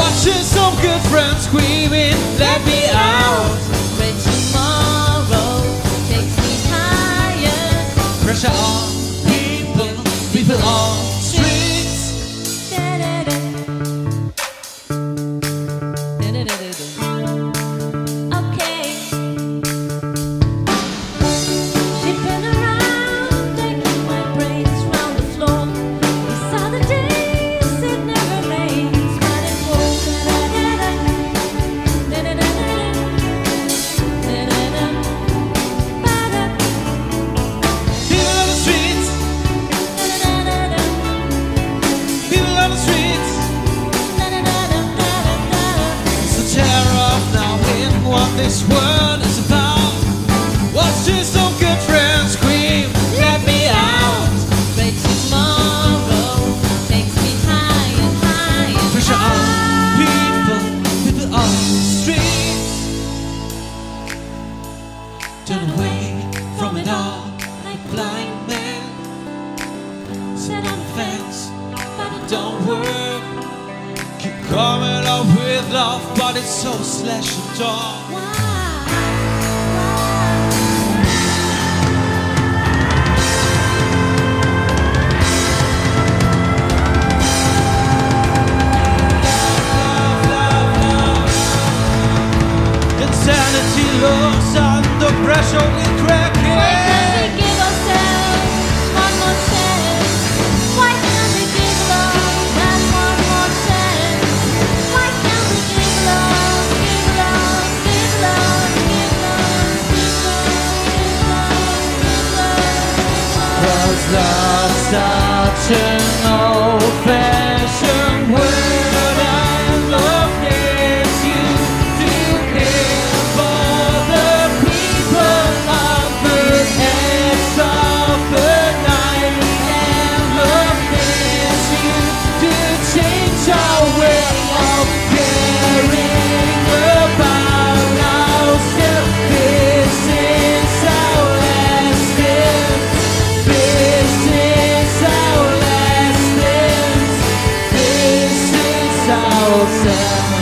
Watching some good friends screaming, let me out. When tomorrow takes me higher. Pressure on people, people on streets. Okay. Shipping around, taking my brains round the floor. These are the days it never rains, but it won't. People on the streets. People on the streets. It's the terror of knowing what this world is about. Watching some good friends scream, let me out. But tomorrow takes me higher, higher. Pressure on people, people on the streets. Turn away from it all like blind men. Sit on the fence, but it don't work. Keep coming up with love, but it's so slash and dark. Insanity looks under pressure, we crack it. Cause love's such an old-fashioned word, and love gets you to care for the people of the heads of the night. And love gets you to change our way of caring about ourselves. This is our last step. This is our last dance. This is ourselves.